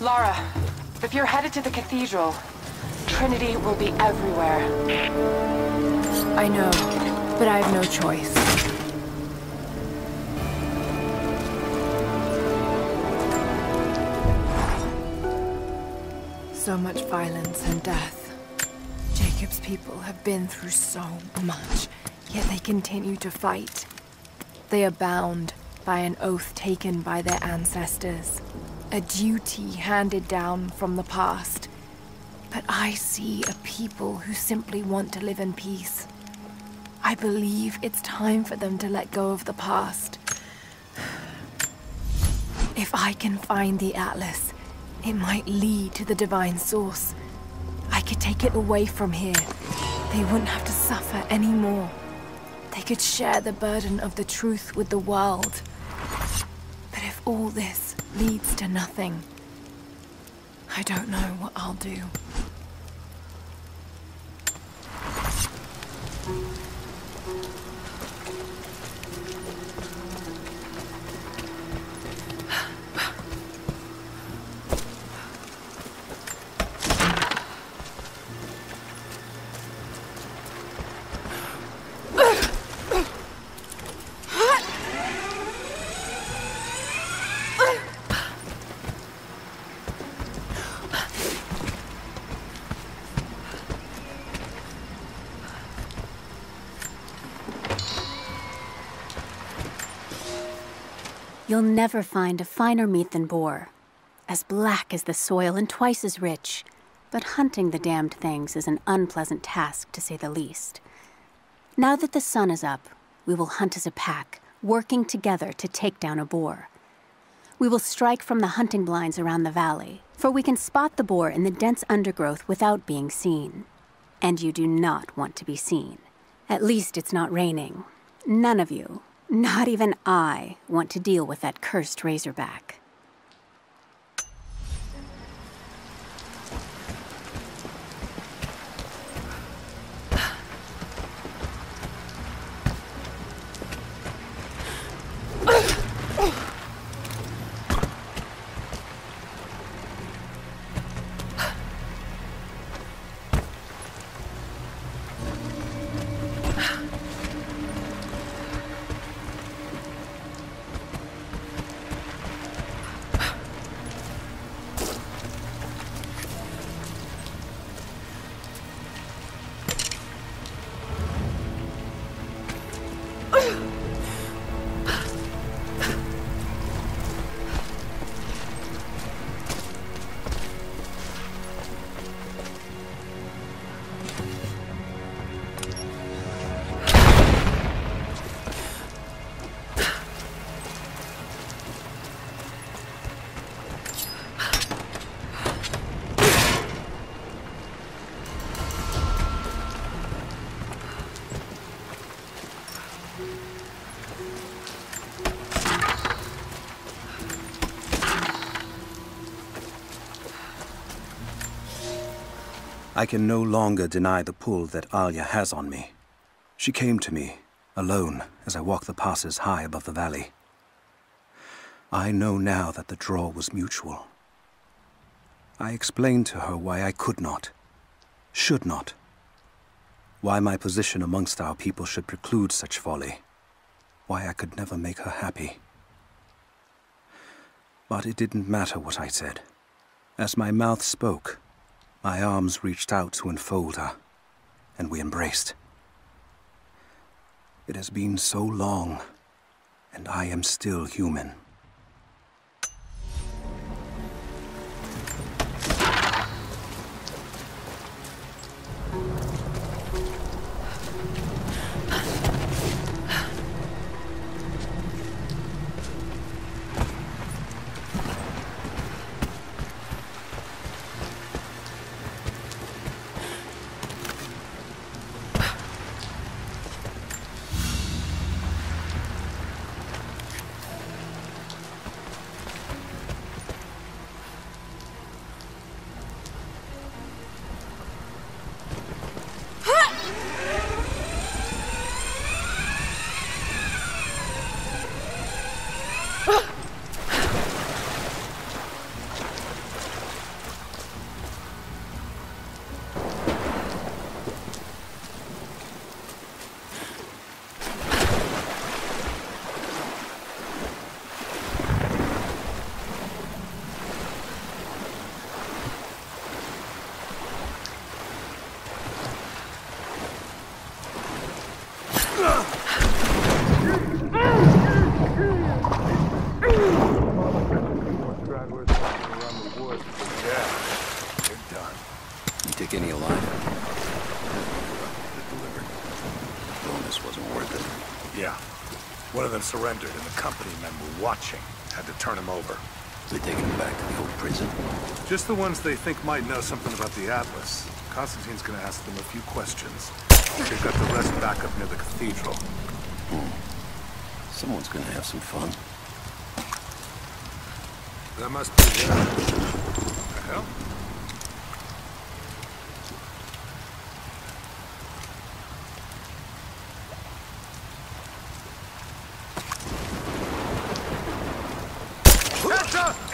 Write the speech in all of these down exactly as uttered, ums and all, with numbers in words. Lara, if you're headed to the cathedral, Trinity will be everywhere. I know, but I have no choice. So much violence and death. Jacob's people have been through so much, yet they continue to fight. They are bound by an oath taken by their ancestors, a duty handed down from the past. But I see a people who simply want to live in peace. I believe it's time for them to let go of the past. If I can find the Atlas, it might lead to the Divine Source. I could take it away from here. They wouldn't have to suffer anymore. They could share the burden of the truth with the world. But if all this leads to nothing, I don't know what I'll do. You'll never find a finer meat than boar, as black as the soil and twice as rich. But hunting the damned things is an unpleasant task, to say the least. Now that the sun is up, we will hunt as a pack, working together to take down a boar. We will strike from the hunting blinds around the valley, for we can spot the boar in the dense undergrowth without being seen. And you do not want to be seen. At least it's not raining. None of you. Not even I want to deal with that cursed Razorback. I can no longer deny the pull that Alya has on me. She came to me, alone, as I walked the passes high above the valley. I know now that the draw was mutual. I explained to her why I could not, should not, why my position amongst our people should preclude such folly, why I could never make her happy. But it didn't matter what I said. As my mouth spoke, my arms reached out to enfold her, and we embraced. It has been so long, and I am still human. Franklin surrendered, and the company men were watching. Had to turn him over. Did they take him back to the old prison? Just the ones they think might know something about the Atlas. Constantine's gonna ask them a few questions. They've got the rest back up near the cathedral. Hmm. Someone's gonna have some fun. That must be the... What the hell?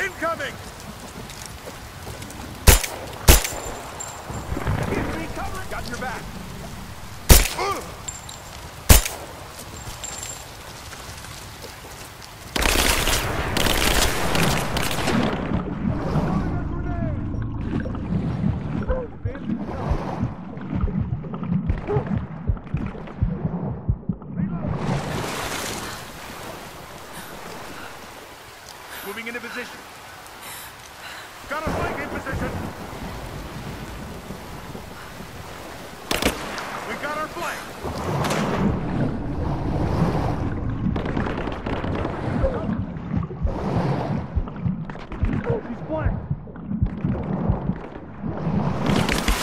Incoming! Give me cover! Got your back! Ugh. Moving into position. Got a flank in position. We got our flank. He's flanked.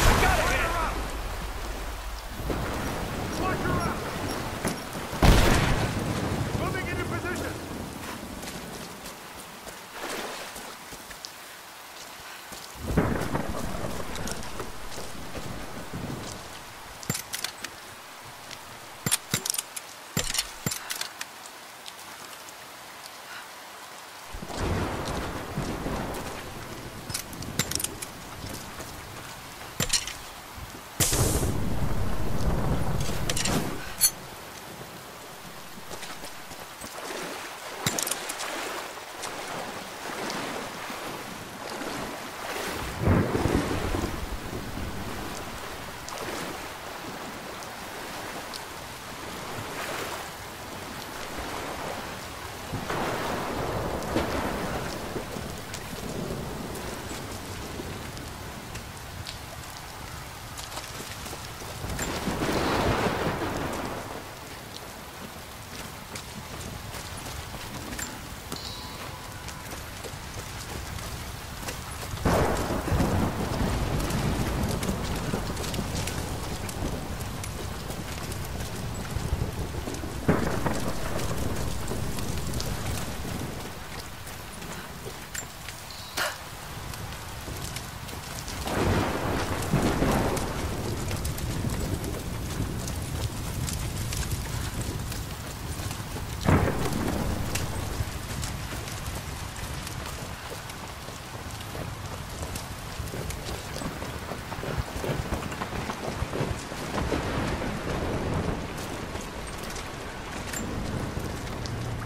I got it here. Watch her out. Moving into position.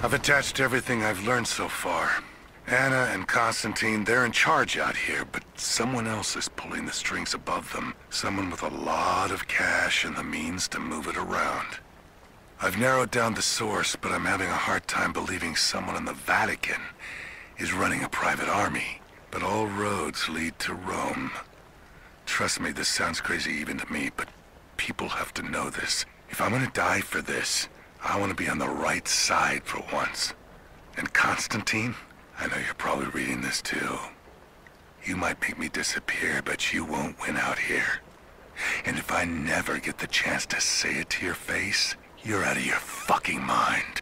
I've attached everything I've learned so far. Anna and Constantine, they're in charge out here, but someone else is pulling the strings above them. Someone with a lot of cash and the means to move it around. I've narrowed down the source, but I'm having a hard time believing someone in the Vatican is running a private army. But all roads lead to Rome. Trust me, this sounds crazy even to me, but people have to know this. If I'm gonna die for this, I want to be on the right side for once. And Constantine, I know you're probably reading this too. You might make me disappear, but you won't win out here. And if I never get the chance to say it to your face, you're out of your fucking mind.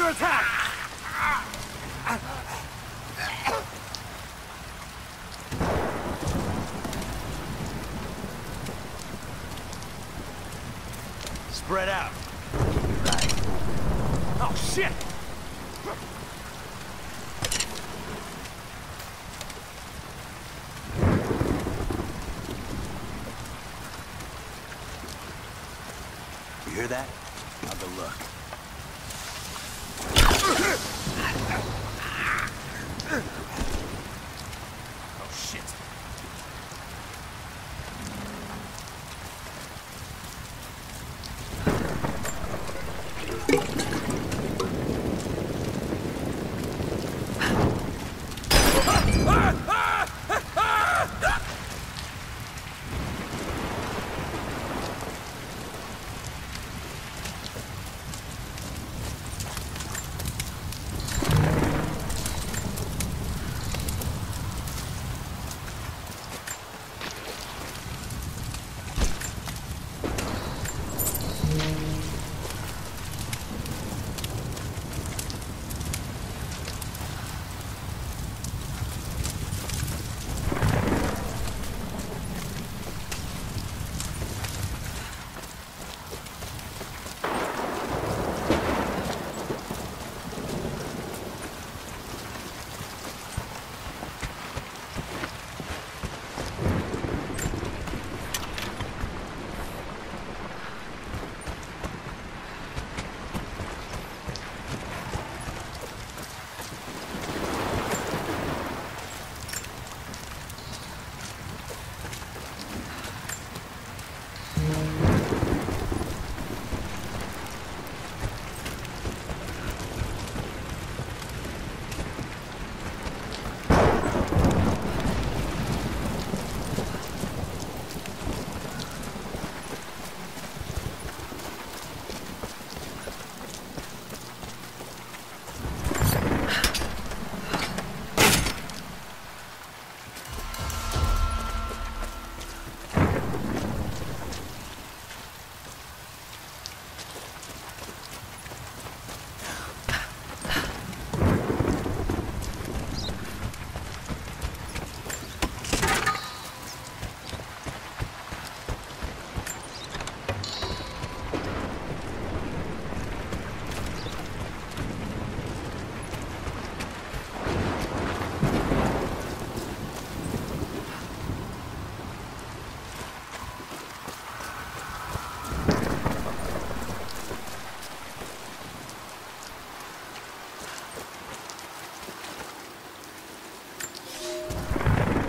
under attack! Spread out. Right. Oh, shit! You hear that? Have a look. Oh, shit.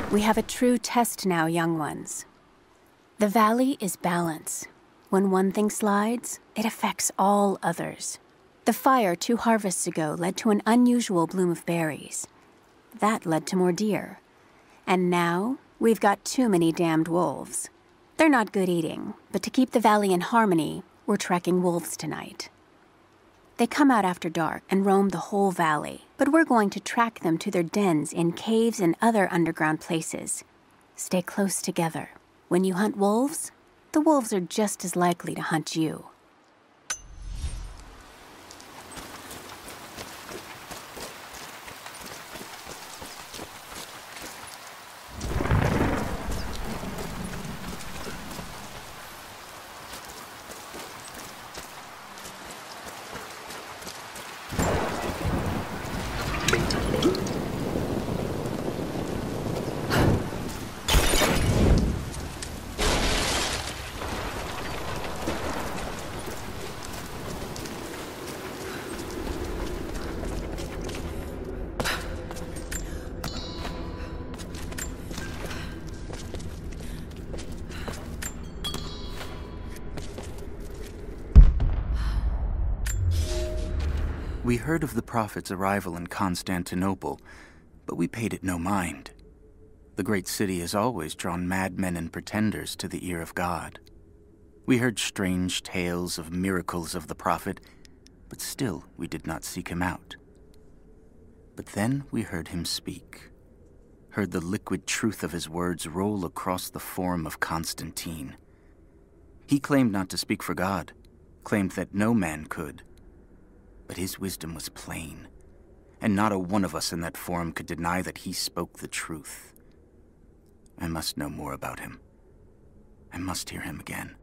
We have a true test now, young ones. The valley is balance. When one thing slides, it affects all others. The fire two harvests ago led to an unusual bloom of berries. That led to more deer. And now, we've got too many damned wolves. They're not good eating, but to keep the valley in harmony, we're tracking wolves tonight. They come out after dark and roam the whole valley, but we're going to track them to their dens in caves and other underground places. Stay close together. When you hunt wolves, the wolves are just as likely to hunt you. We heard of the Prophet's arrival in Constantinople, but we paid it no mind. The great city has always drawn madmen and pretenders to the ear of God. We heard strange tales of miracles of the Prophet, but still we did not seek him out. But then we heard him speak, heard the liquid truth of his words roll across the form of Constantine. He claimed not to speak for God, claimed that no man could. But his wisdom was plain, and not a one of us in that forum could deny that he spoke the truth. I must know more about him. I must hear him again.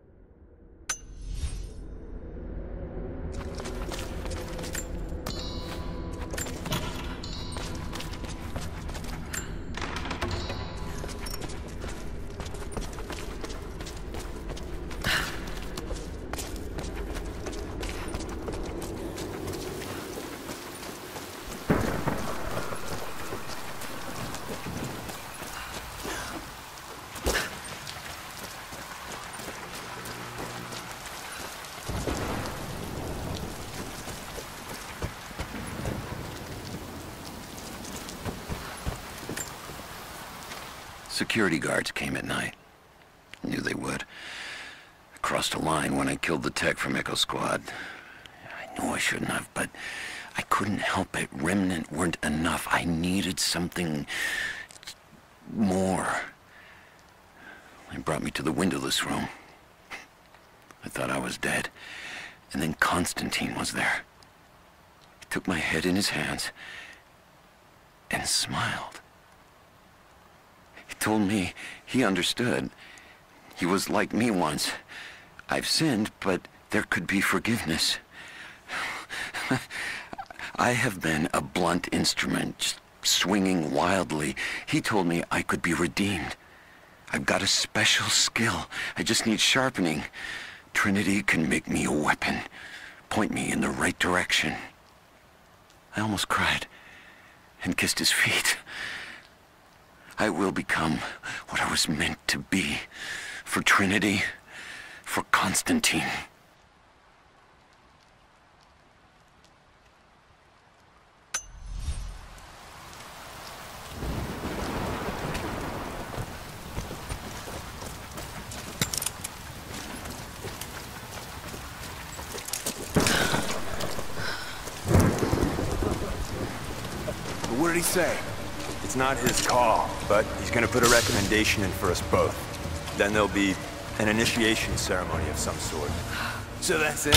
Security guards came at night. Knew they would. I crossed a line when I killed the tech from Echo Squad. I knew I shouldn't have, but I couldn't help it. Remnant weren't enough. I needed something more. They brought me to the windowless room. I thought I was dead. And then Constantine was there. He took my head in his hands and smiled. Told me he understood. He was like me once. I've sinned, but there could be forgiveness. I have been a blunt instrument, just swinging wildly. He told me I could be redeemed. I've got a special skill. I just need sharpening. Trinity can make me a weapon, point me in the right direction. I almost cried and kissed his feet. I will become what I was meant to be, for Trinity, for Constantine. But what did he say? It's not his call, but he's gonna put a recommendation in for us both. Then there'll be an initiation ceremony of some sort. So that's it.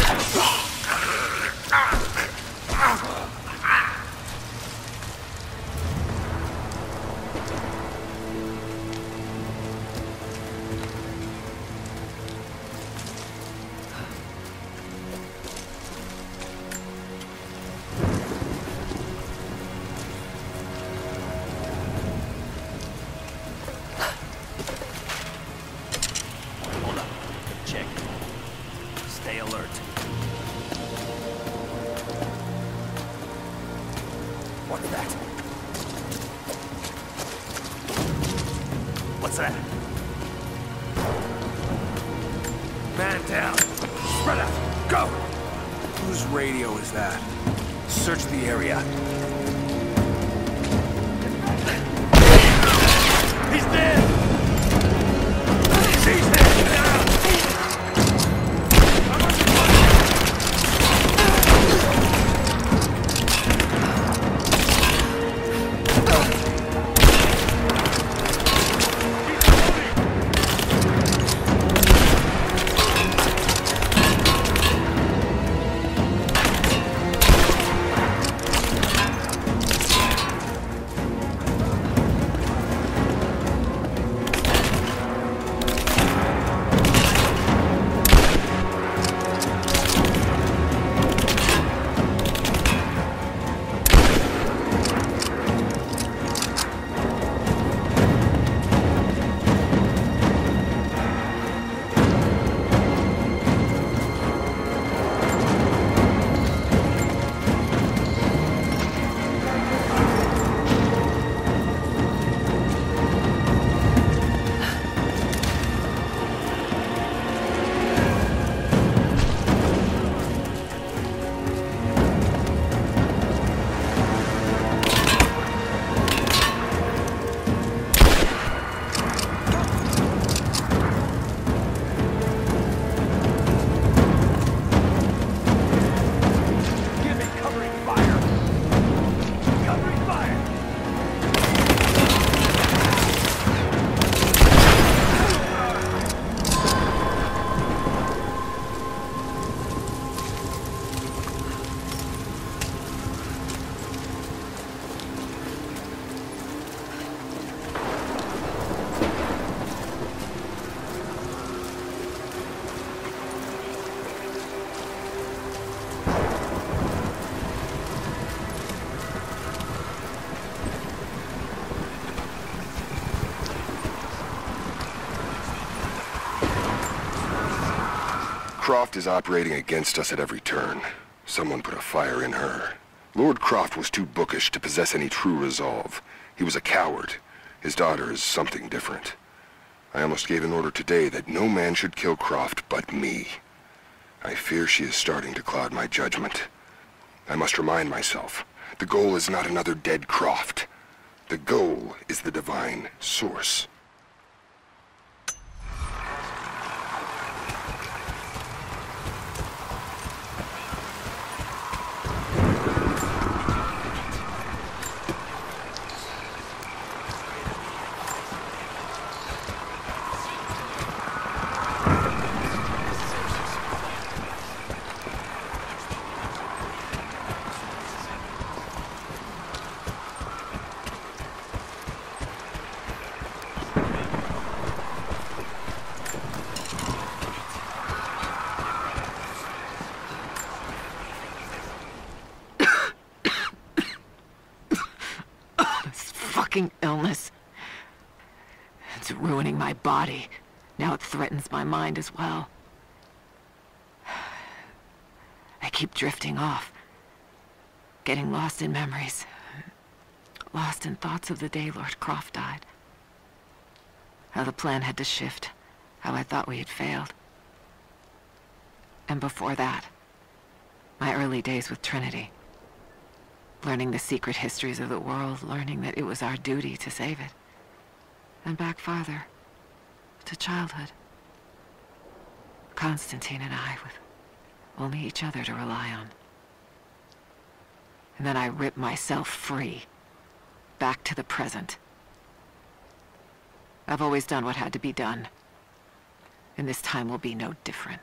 Croft is operating against us at every turn. Someone put a fire in her. Lord Croft was too bookish to possess any true resolve. He was a coward. His daughter is something different. I almost gave an order today that no man should kill Croft but me. I fear she is starting to cloud my judgment. I must remind myself, the goal is not another dead Croft. The goal is the Divine Source. Illness. It's ruining my body. Now it threatens my mind as well. I keep drifting off, getting lost in memories, lost in thoughts of the day Lord Croft died. How the plan had to shift, how I thought we had failed. And before that, my early days with Trinity. Learning the secret histories of the world, learning that it was our duty to save it. And back farther, to childhood. Constantine and I, with only each other to rely on. And then I ripped myself free, back to the present. I've always done what had to be done, and this time will be no different.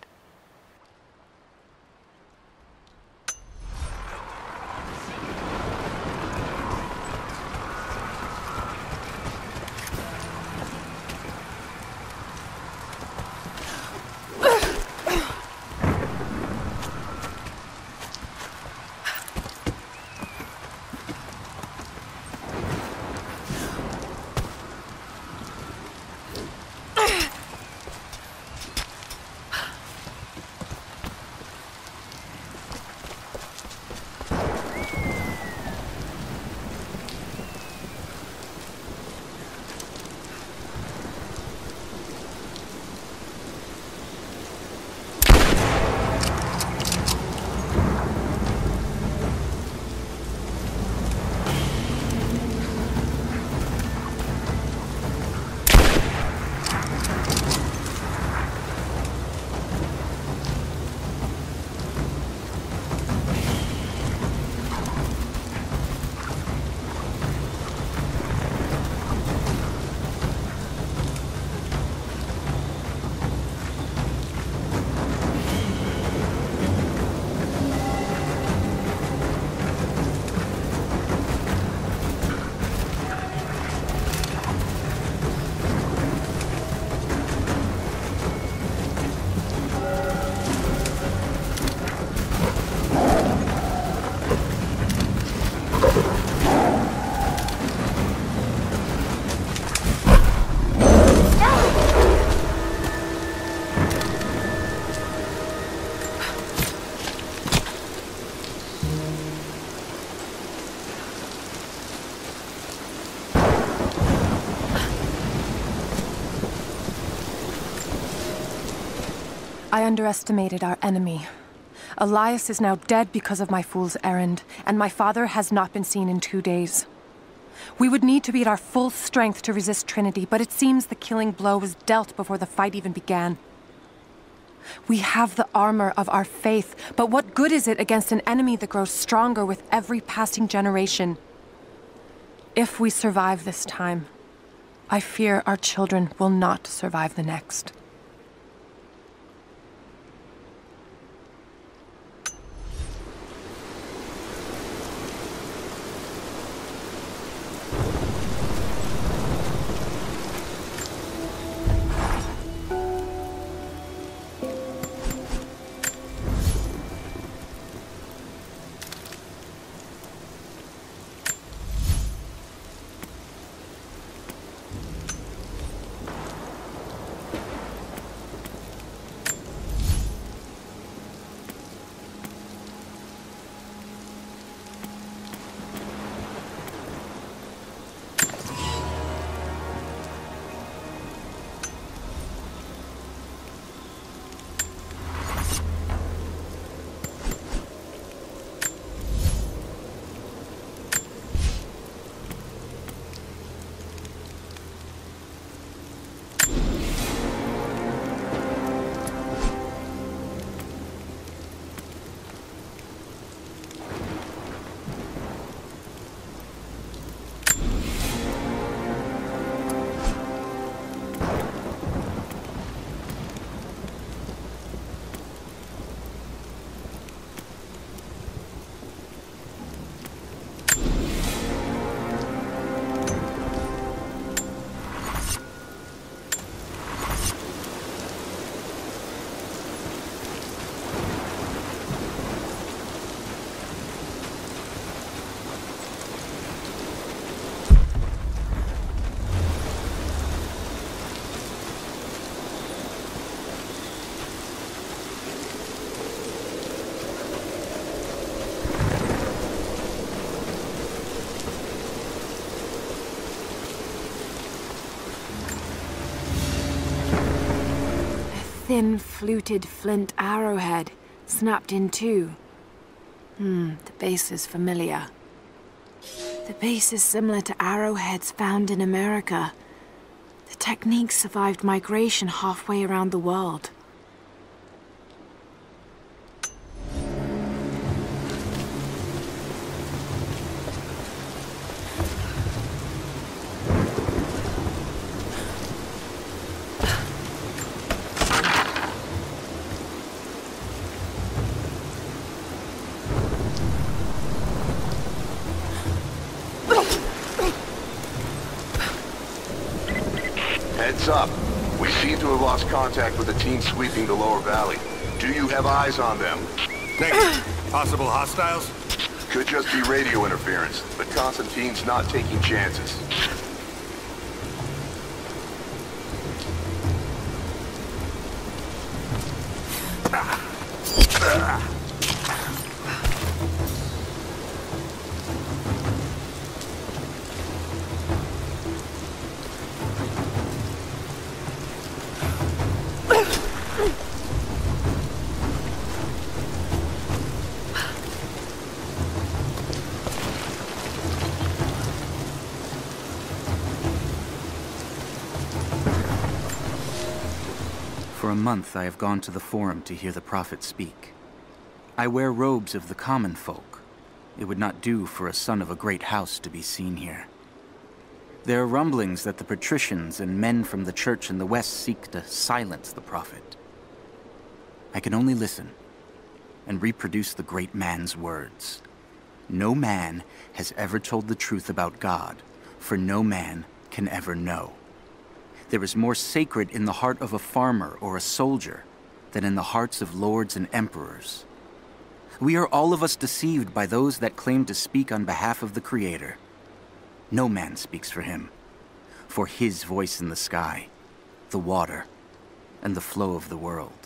I underestimated our enemy. Elias is now dead because of my fool's errand, and my father has not been seen in two days. We would need to be at our full strength to resist Trinity, but it seems the killing blow was dealt before the fight even began. We have the armor of our faith, but what good is it against an enemy that grows stronger with every passing generation? If we survive this time, I fear our children will not survive the next. thin, fluted flint arrowhead, snapped in two. Hmm, the base is familiar. The base is similar to arrowheads found in America. The technique survived migration halfway around the world. Up. We seem to have lost contact with the team sweeping the lower valley. Do you have eyes on them? Negative. Possible hostiles? Could just be radio interference, but Constantine's not taking chances. For a month I have gone to the forum to hear the prophet speak. I wear robes of the common folk. It would not do for a son of a great house to be seen here. There are rumblings that the patricians and men from the church in the west seek to silence the prophet. I can only listen and reproduce the great man's words. No man has ever told the truth about God, for no man can ever know. There is more sacred in the heart of a farmer or a soldier than in the hearts of lords and emperors. We are all of us deceived by those that claim to speak on behalf of the Creator. No man speaks for him, for his voice in the sky, the water, and the flow of the world.